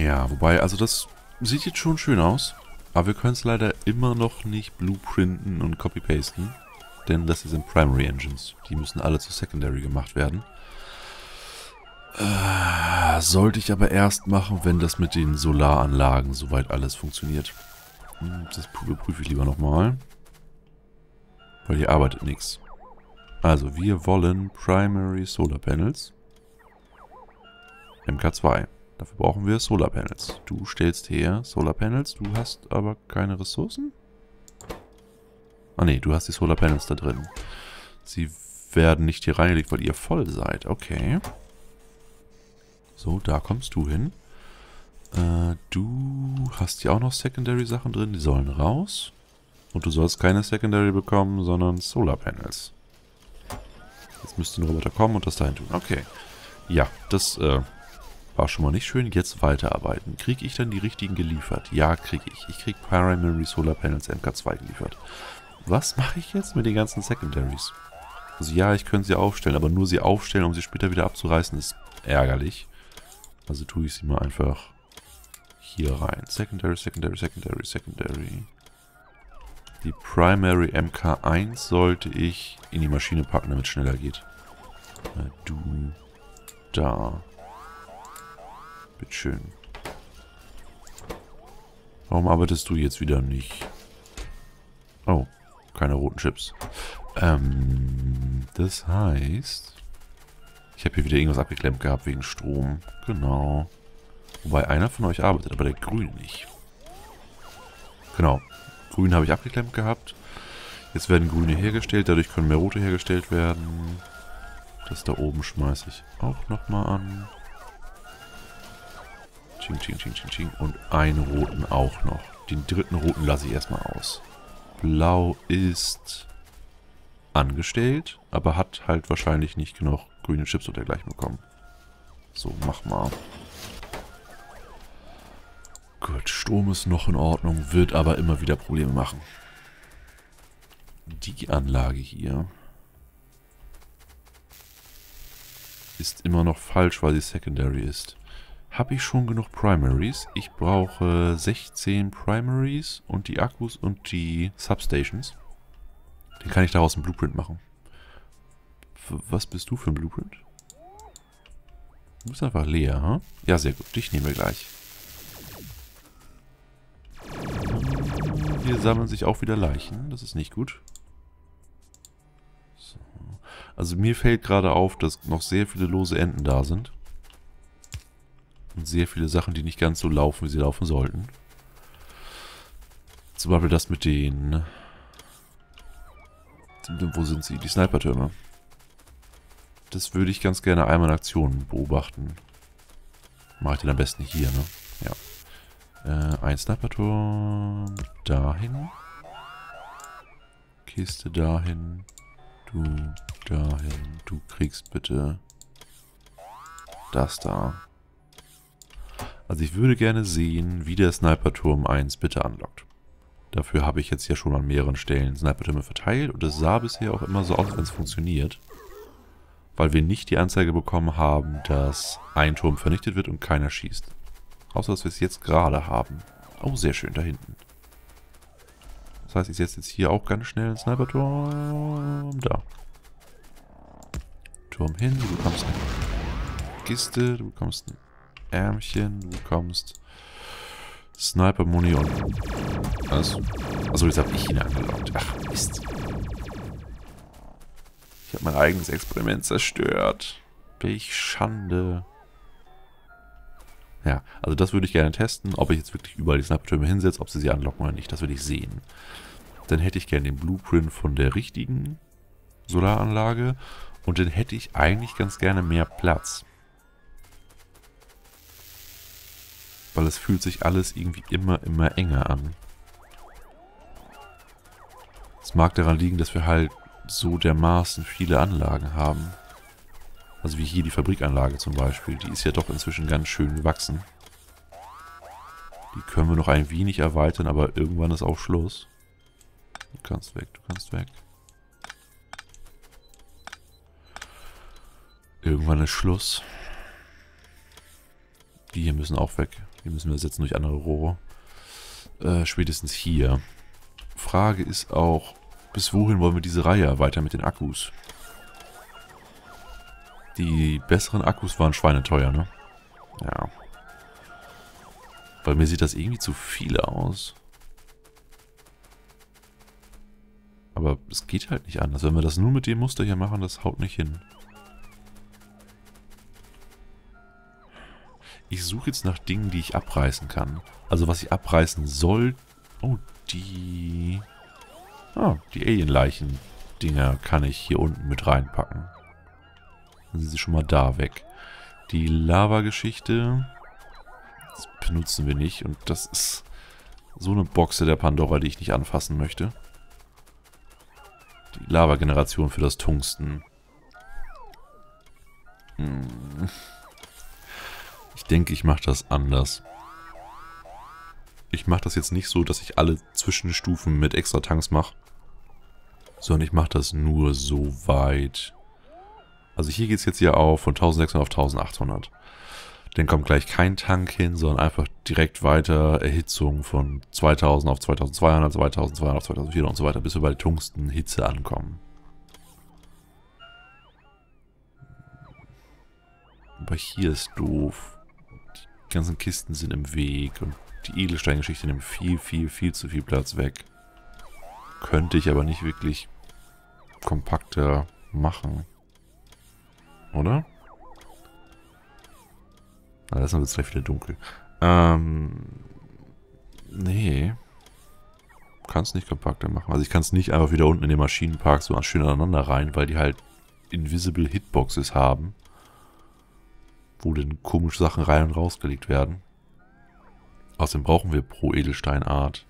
Ja, wobei, also das sieht jetzt schon schön aus. Aber wir können es leider immer noch nicht blueprinten und copy-pasten. Denn das sind Primary Engines. Die müssen alle zu Secondary gemacht werden. Sollte ich aber erst machen, wenn das mit den Solaranlagen soweit alles funktioniert. Das prüfe ich lieber nochmal. Weil hier arbeitet nichts. Also, wir wollen Primary Solar Panels. MK2. Dafür brauchen wir Solar Panels. Du stellst her Solar Panels. Du hast aber keine Ressourcen? Ah ne, du hast die Solar Panels da drin. Sie werden nicht hier reingelegt, weil ihr voll seid. Okay. So, da kommst du hin. Du hast hier auch noch Secondary Sachen drin. Die sollen raus. Und du sollst keine Secondary bekommen, sondern Solar Panels. Jetzt müsste ein Roboter kommen und das dahin tun. Okay. Ja, das war schon mal nicht schön. Jetzt weiterarbeiten. Kriege ich dann die richtigen geliefert? Ja, kriege ich. Ich kriege Primary Solar Panels MK2 geliefert. Was mache ich jetzt mit den ganzen Secondaries? Also ja, ich könnte sie aufstellen, aber nur sie aufstellen, um sie später wieder abzureißen, ist ärgerlich. Also tue ich sie mal einfach hier rein. Secondary, Secondary, Secondary, Secondary. Die Primary MK1 sollte ich in die Maschine packen, damit es schneller geht. Du. Da. Bitteschön. Warum arbeitest du jetzt wieder nicht? Oh, keine roten Chips. Das heißt... Ich habe hier wieder irgendwas abgeklemmt gehabt wegen Strom. Genau. Wobei einer von euch arbeitet, aber der Grün nicht. Genau. Grün habe ich abgeklemmt gehabt. Jetzt werden Grüne hergestellt, dadurch können mehr Rote hergestellt werden. Das da oben schmeiße ich auch nochmal an. Ching, ching, ching, ching, ching. Und einen roten auch noch. Den dritten roten lasse ich erstmal aus. Blau ist angestellt, aber hat halt wahrscheinlich nicht genug grüne Chips und dergleichen bekommen. So, mach mal. Gut, Strom ist noch in Ordnung, wird aber immer wieder Probleme machen. Die Anlage hier ist immer noch falsch, weil sie Secondary ist. Habe ich schon genug Primaries? Ich brauche 16 Primaries und die Akkus und die Substations. Den kann ich daraus einen Blueprint machen. Was bist du für ein Blueprint? Du bist einfach leer, hm? Ja, sehr gut. Dich nehmen wir gleich. Hier sammeln sich auch wieder Leichen. Das ist nicht gut. So. Also mir fällt gerade auf, dass noch sehr viele lose Enden da sind. Und sehr viele Sachen, die nicht ganz so laufen, wie sie laufen sollten. Zum Beispiel das mit den... Wo sind sie? Die Sniper-Türme. Das würde ich ganz gerne einmal in Aktion beobachten. Mache ich den am besten hier, ne? Ja. Ein Sniper-Turm dahin. Kiste dahin. Du dahin. Du kriegst bitte das da. Also ich würde gerne sehen, wie der Sniper-Turm 1 bitte anlockt. Dafür habe ich jetzt ja schon an mehreren Stellen Sniper-Türme verteilt und es sah bisher auch immer so aus, wenn es funktioniert. Weil wir nicht die Anzeige bekommen haben, dass ein Turm vernichtet wird und keiner schießt. Außer, dass wir es jetzt gerade haben. Oh, sehr schön, da hinten. Das heißt, ich setze jetzt hier auch ganz schnell einen Sniper-Turm. Da. Turm hin, du bekommst eine Kiste, du bekommst ein Ärmchen, du bekommst Sniper-Muni und... Achso, jetzt habe ich ihn angelockt. Ach, Mist. Ich habe mein eigenes Experiment zerstört. Welch Schande. Ja, also das würde ich gerne testen, ob ich jetzt wirklich überall die Sniper-Türme hinsetze, ob sie sie anlocken oder nicht. Das würde ich sehen. Dann hätte ich gerne den Blueprint von der richtigen Solaranlage und dann hätte ich eigentlich ganz gerne mehr Platz. Weil es fühlt sich alles irgendwie immer enger an. Es mag daran liegen, dass wir halt so dermaßen viele Anlagen haben. Also wie hier die Fabrikanlage zum Beispiel, die ist ja doch inzwischen ganz schön gewachsen. Die können wir noch ein wenig erweitern, aber irgendwann ist auch Schluss. Du kannst weg, du kannst weg. Irgendwann ist Schluss. Die hier müssen auch weg. Die müssen wir ersetzen durch andere Rohre. Spätestens hier. Frage ist auch, bis wohin wollen wir diese Reihe weiter mit den Akkus? Die besseren Akkus waren schweineteuer, ne? Ja. Bei mir sieht das irgendwie zu viel aus. Aber es geht halt nicht anders. Wenn wir das nur mit dem Muster hier machen, das haut nicht hin. Ich suche jetzt nach Dingen, die ich abreißen kann. Also was ich abreißen soll... Oh, die... Ah, die Alien-Leichen-Dinger kann ich hier unten mit reinpacken. Dann sind sie schon mal da weg. Die Lava-Geschichte... Das benutzen wir nicht. Und das ist so eine Boxe der Pandora, die ich nicht anfassen möchte. Die Lava-Generation für das Tungsten. Hm... Ich denke, ich mache das anders. Ich mache das jetzt nicht so, dass ich alle Zwischenstufen mit extra Tanks mache. Sondern ich mache das nur so weit. Also hier geht es jetzt ja auf von 1600 auf 1800. Dann kommt gleich kein Tank hin, sondern einfach direkt weiter Erhitzung von 2000 auf 2200, 2200 auf 2400 und so weiter, bis wir bei der Tungstenhitze ankommen. Aber hier ist doof. Die ganzen Kisten sind im Weg und die Edelsteingeschichte nimmt viel zu viel Platz weg. Könnte ich aber nicht wirklich kompakter machen. Oder? Na, das wird jetzt gleich wieder dunkel. Nee. Kann es nicht kompakter machen. Also ich kann es nicht einfach wieder unten in den Maschinenpark so schön aneinander rein, weil die halt Invisible Hitboxes haben. Wo denn komische Sachen rein und rausgelegt werden. Außerdem brauchen wir pro Edelsteinart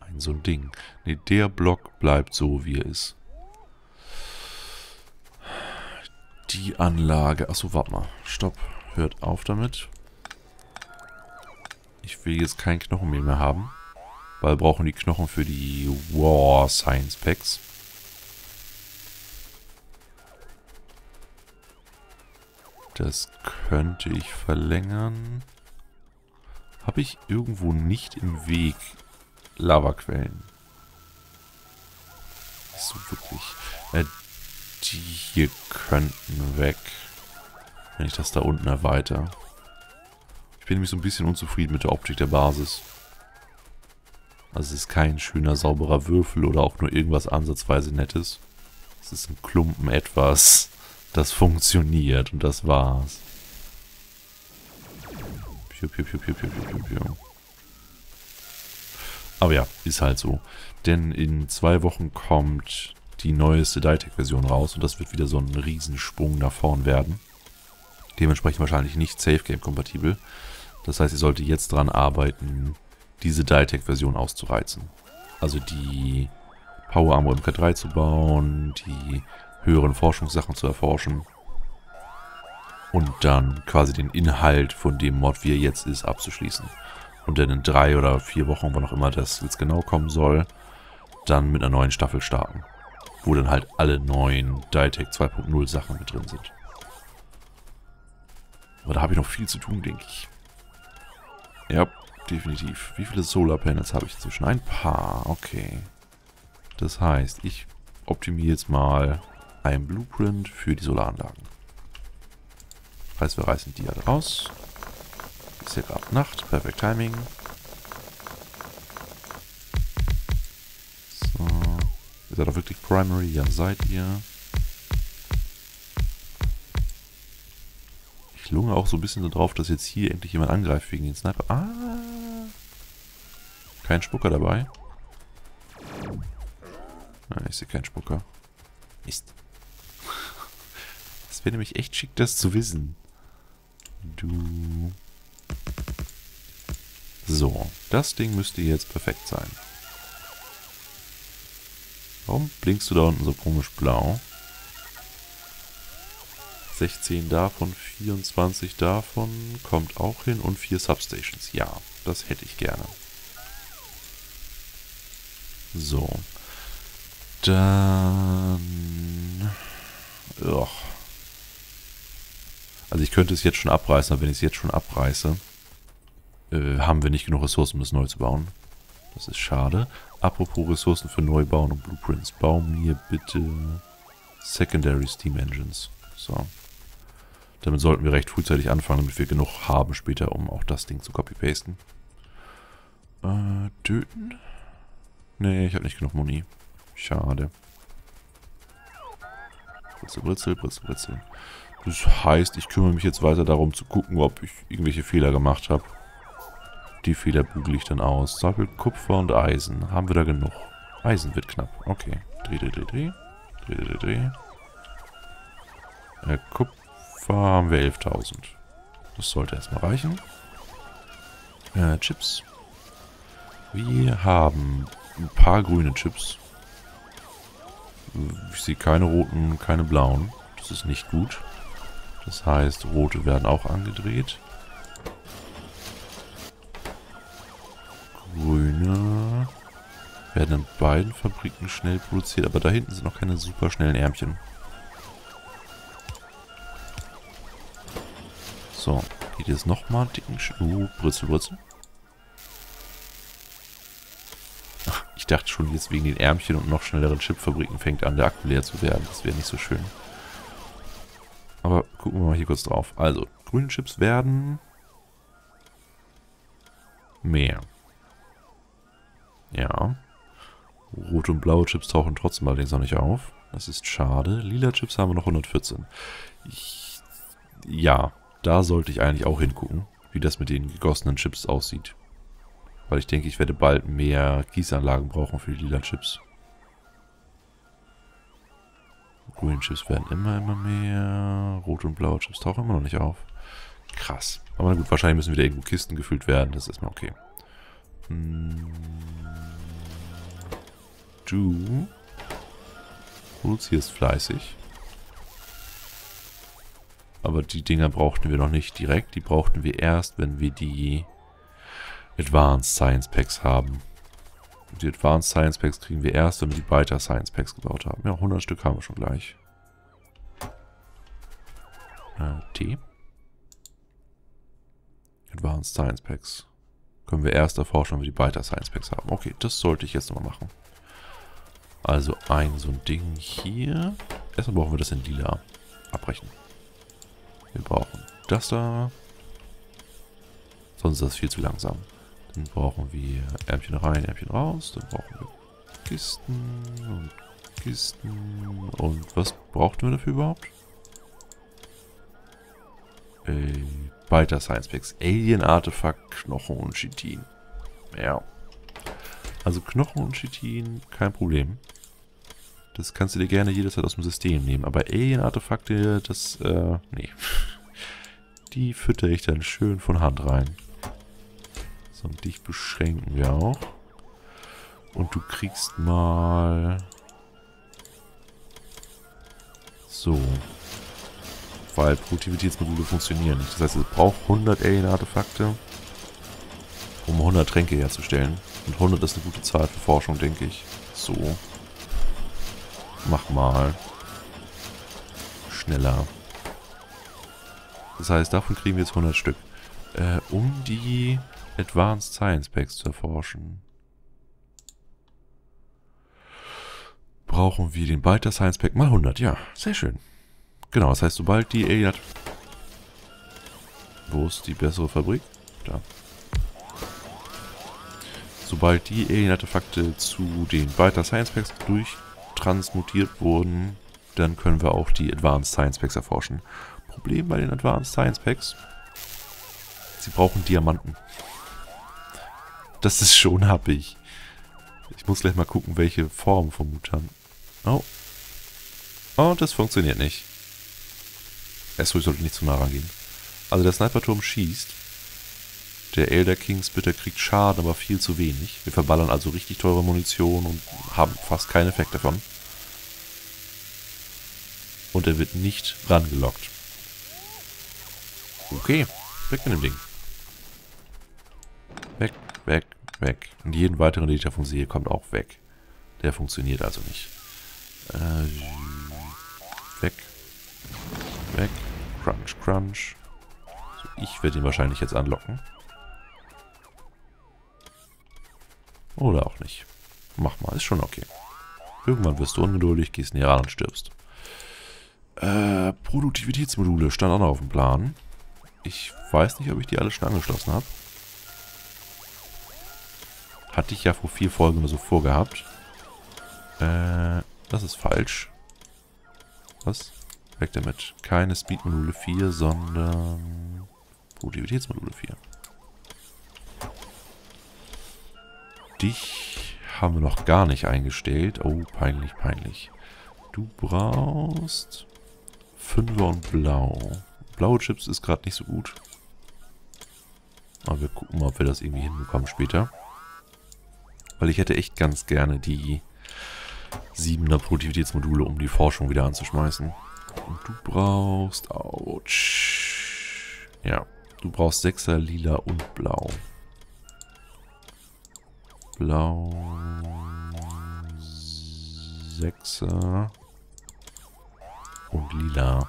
ein so ein Ding. Ne, der Block bleibt so, wie er ist. Die Anlage... Achso, warte mal. Stopp. Hört auf damit. Ich will jetzt keinen Knochen mehr haben. Weil wir brauchen die Knochen für die War Science Packs. Das könnte ich verlängern. Habe ich irgendwo nicht im Weg Lavaquellen? Nicht so wirklich. Die hier könnten weg. Wenn ich das da unten erweitere. Ich bin nämlich so ein bisschen unzufrieden mit der Optik der Basis. Also es ist kein schöner, sauberer Würfel oder auch nur irgendwas ansatzweise Nettes. Es ist ein Klumpen etwas... Das funktioniert und das war's. Aber ja, ist halt so. Denn in 2 Wochen kommt die neueste Dytech-Version raus und das wird wieder so ein Riesensprung nach vorn werden. Dementsprechend wahrscheinlich nicht Safe-Game-kompatibel. Das heißt, ihr solltet jetzt dran arbeiten, diese Dytech-Version auszureizen. Also die Power-Armor Mk3 zu bauen, die höheren Forschungssachen zu erforschen und dann quasi den Inhalt von dem Mod, wie er jetzt ist, abzuschließen. Und dann in 3 oder 4 Wochen, wann auch immer das jetzt genau kommen soll, dann mit einer neuen Staffel starten, wo dann halt alle neuen Dytech 2.0 Sachen mit drin sind. Aber da habe ich noch viel zu tun, denke ich. Ja, definitiv. Wie viele Solar Panels habe ich inzwischen? Ein paar, okay. Das heißt, ich optimiere jetzt mal ein Blueprint für die Solaranlagen. Das heißt, wir reißen die halt raus. Ist ja gerade Nacht. Perfect Timing. So. Ihr seid doch wirklich Primary. Ja, seid ihr. Ich lunge auch so ein bisschen so drauf, dass jetzt hier endlich jemand angreift wegen den Sniper. Ah! Kein Spucker dabei. Nein, ich sehe keinen Spucker. Mist. Das wäre nämlich echt schick, das zu wissen. Du. So, das Ding müsste jetzt perfekt sein. Warum blinkst du da unten so komisch blau? 16 davon, 24 davon, kommt auch hin und 4 Substations. Ja, das hätte ich gerne. So. Dann... Och. Also ich könnte es jetzt schon abreißen, aber wenn ich es jetzt schon abreiße, haben wir nicht genug Ressourcen, um es neu zu bauen. Das ist schade. Apropos Ressourcen für Neubauen und Blueprints. Bau mir bitte Secondary Steam Engines. So. Damit sollten wir recht frühzeitig anfangen, damit wir genug haben später, um auch das Ding zu copy-pasten. Töten? Nee, ich habe nicht genug Muni. Schade. Britzel, Britzel, Britzel, Britzel. Das heißt, ich kümmere mich jetzt weiter darum zu gucken, ob ich irgendwelche Fehler gemacht habe. Die Fehler bügel ich dann aus. Stapel Kupfer und Eisen. Haben wir da genug? Eisen wird knapp. Okay. Dreh, dreh, dreh, dreh. Dreh, dreh, dreh. Kupfer haben wir 11.000. Das sollte erstmal reichen. Chips. Wir haben ein paar grüne Chips. Ich sehe keine roten, keine blauen. Das ist nicht gut. Das heißt, rote werden auch angedreht. Grüne werden in beiden Fabriken schnell produziert, aber da hinten sind noch keine super schnellen Ärmchen. So, geht jetzt nochmal einen dicken Britzel, Britzel. Ach, ich dachte schon, jetzt wegen den Ärmchen und noch schnelleren Chipfabriken fängt an, der Akku leer zu werden. Das wäre nicht so schön. Aber gucken wir mal hier kurz drauf. Also, grüne Chips werden mehr. Ja. Rote und blaue Chips tauchen trotzdem allerdings noch nicht auf. Das ist schade. Lila Chips haben wir noch 114. Ja, da sollte ich eigentlich auch hingucken, wie das mit den gegossenen Chips aussieht. Weil ich denke, ich werde bald mehr Gießanlagen brauchen für die lila Chips. Grüne Chips werden immer mehr. Rote und blaue Chips tauchen immer noch nicht auf. Krass. Aber na gut, wahrscheinlich müssen wieder irgendwo Kisten gefüllt werden. Das ist erstmal okay. Du produzierst fleißig. Aber die Dinger brauchten wir noch nicht direkt. Die brauchten wir erst, wenn wir die Advanced Science Packs haben. Die Advanced Science Packs kriegen wir erst, wenn wir die Biter Science Packs gebaut haben. Ja, 100 Stück haben wir schon gleich. T. Advanced Science Packs. Können wir erst erforschen, wenn wir die Biter Science Packs haben. Okay, das sollte ich jetzt nochmal machen. Also so ein Ding hier. Erstmal brauchen wir das in lila. Abbrechen. Wir brauchen das da. Sonst ist das viel zu langsam. Dann brauchen wir Ärmchen rein, Ärmchen raus. Dann brauchen wir Kisten und Kisten. Und was brauchten wir dafür überhaupt? Biter Science Packs. Alien-Artefakt, Knochen und Chitin. Ja. Also Knochen und Chitin, kein Problem. Das kannst du dir gerne jederzeit aus dem System nehmen. Aber Alien-Artefakte, das, nee. Die füttere ich dann schön von Hand rein. So, und dich beschränken wir auch. Und du kriegst mal... So. Weil Produktivitätsmodule funktionieren nicht. Das heißt, es braucht 100 Alien-Artefakte, um 100 Tränke herzustellen. Und 100 ist eine gute Zahl für Forschung, denke ich. So. Mach mal. Schneller. Das heißt, davon kriegen wir jetzt 100 Stück. Um die Advanced Science Packs zu erforschen, brauchen wir den Biter Science Pack mal 100. Ja, sehr schön. Genau, das heißt, sobald die Alien... Wo ist die bessere Fabrik? Da. Sobald die Alien-Artefakte zu den Biter Science Packs durchtransmutiert wurden, dann können wir auch die Advanced Science Packs erforschen. Problem bei den Advanced Science Packs: Sie brauchen Diamanten. Das ist schon happig. Ich muss gleich mal gucken, welche Form vom Mutant. Oh. Oh, das funktioniert nicht. Ich sollte nicht zu nah rangehen. Also der Sniper-Turm schießt. Der Elder King Splitter kriegt Schaden, aber viel zu wenig. Wir verballern also richtig teure Munition und haben fast keinen Effekt davon. Und er wird nicht rangelockt. Okay, weg mit dem Ding. Weg, weg, weg. Und jeden weiteren, den ich davon sehe, kommt auch weg. Der funktioniert also nicht. Weg. Weg. Crunch, crunch. So, ich werde ihn wahrscheinlich jetzt anlocken. Oder auch nicht. Mach mal, ist schon okay. Irgendwann wirst du ungeduldig, gehst näher ran und stirbst. Produktivitätsmodule stand auch noch auf dem Plan. Ich weiß nicht, ob ich die alle schon angeschlossen habe. Hatte ich ja vor 4 Folgen oder so vorgehabt. Das ist falsch. Was? Weg damit. Keine Speed-Module 4, sondern Produktivitätsmodule 4. Dich haben wir noch gar nicht eingestellt. Oh, peinlich, peinlich. Du brauchst 5er und blau. Blaue Chips ist gerade nicht so gut. Aber wir gucken mal, ob wir das irgendwie hinbekommen später. Weil ich hätte echt ganz gerne die 7er Produktivitätsmodule, um die Forschung wieder anzuschmeißen. Und du brauchst... Autsch. Ja, du brauchst 6er, lila und blau. Blau... 6er... und lila.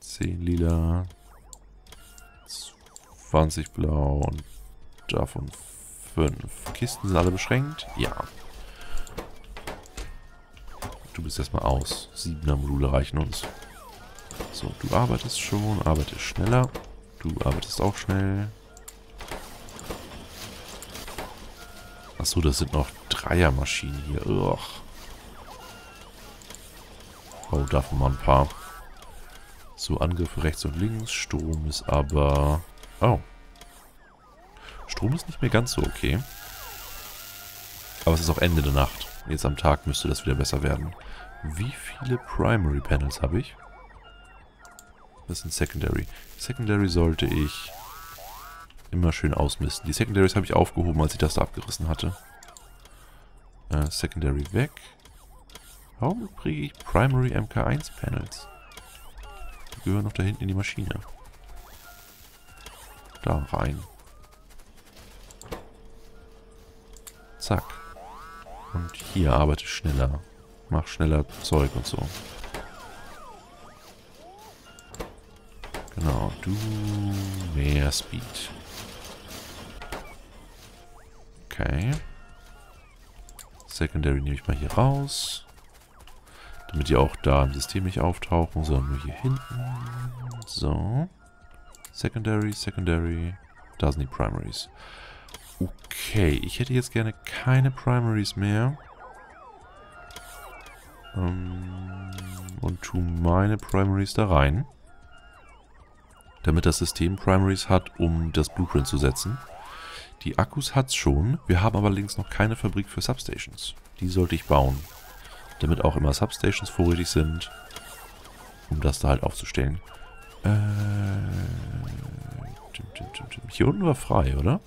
10 lila... 20 blau und davon 5. Kisten sind alle beschränkt? Ja. Du bist erstmal aus. 7er Module reichen uns. So, du arbeitest schon, arbeitest schneller. Du arbeitest auch schnell. Achso, das sind noch 3er Maschinen hier. Ugh. Oh, davon mal ein paar. So, Angriffe rechts und links. Strom ist aber... Oh. Strom ist nicht mehr ganz so okay. Aber es ist auch Ende der Nacht. Jetzt am Tag müsste das wieder besser werden. Wie viele Primary Panels habe ich? Das sind Secondary. Secondary sollte ich immer schön ausmisten. Die Secondaries habe ich aufgehoben, als ich das da abgerissen hatte. Secondary weg. Warum kriege ich Primary MK1 Panels? Die gehören noch da hinten in die Maschine. Da rein. Zack. Und hier arbeite schneller. Mach schneller Zeug und so. Genau, du mehr Speed. Okay. Secondary nehme ich mal hier raus. Damit die auch da im System nicht auftauchen, sondern nur hier hinten. So. Secondary, Secondary. Da sind die Primaries. Okay, ich hätte jetzt gerne keine Primaries mehr. Und tue meine Primaries da rein. Damit das System Primaries hat, um das Blueprint zu setzen. Die Akkus hat's schon. Wir haben aber allerdings noch keine Fabrik für Substations. Die sollte ich bauen. Damit auch immer Substations vorrätig sind. Um das da halt aufzustellen. Hier unten war frei, oder?